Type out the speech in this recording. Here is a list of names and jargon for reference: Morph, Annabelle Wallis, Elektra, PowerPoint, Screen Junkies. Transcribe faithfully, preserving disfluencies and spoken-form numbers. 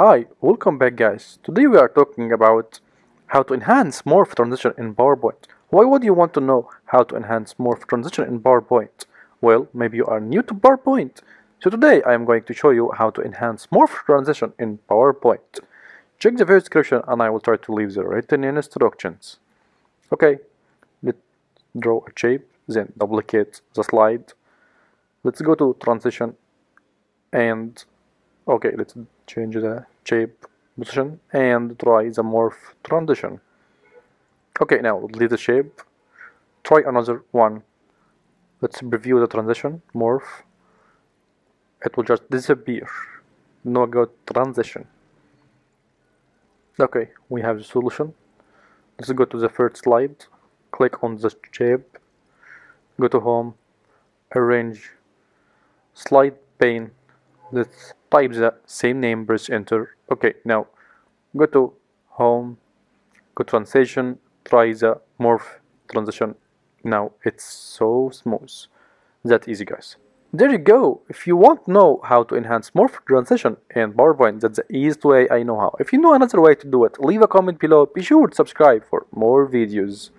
Hi, welcome back guys. Today we are talking about how to enhance morph transition in PowerPoint. Why would you want to know how to enhance morph transition in PowerPoint? Well, maybe you are new to PowerPoint. So today I am going to show you how to enhance morph transition in PowerPoint. Check the video description and I will try to leave the written instructions. Okay, let's draw a shape, then duplicate the slide. Let's go to transition and okay, let's change the shape position and try the morph transition. Okay, now delete the shape. Try another one. Let's preview the transition, morph. It will just disappear. No good transition. Okay, we have the solution. Let's go to the first slide. Click on the shape. Go to home. Arrange. Slide pane. Let's type the same name, press enter. Okay, now go to home, go to transition, try the morph transition. Now it's so smooth. That easy, guys. There you go. If you want to know how to enhance morph transition in PowerPoint, that's the easiest way I know how. If you know another way to do it, leave a comment below. Be sure to subscribe for more videos.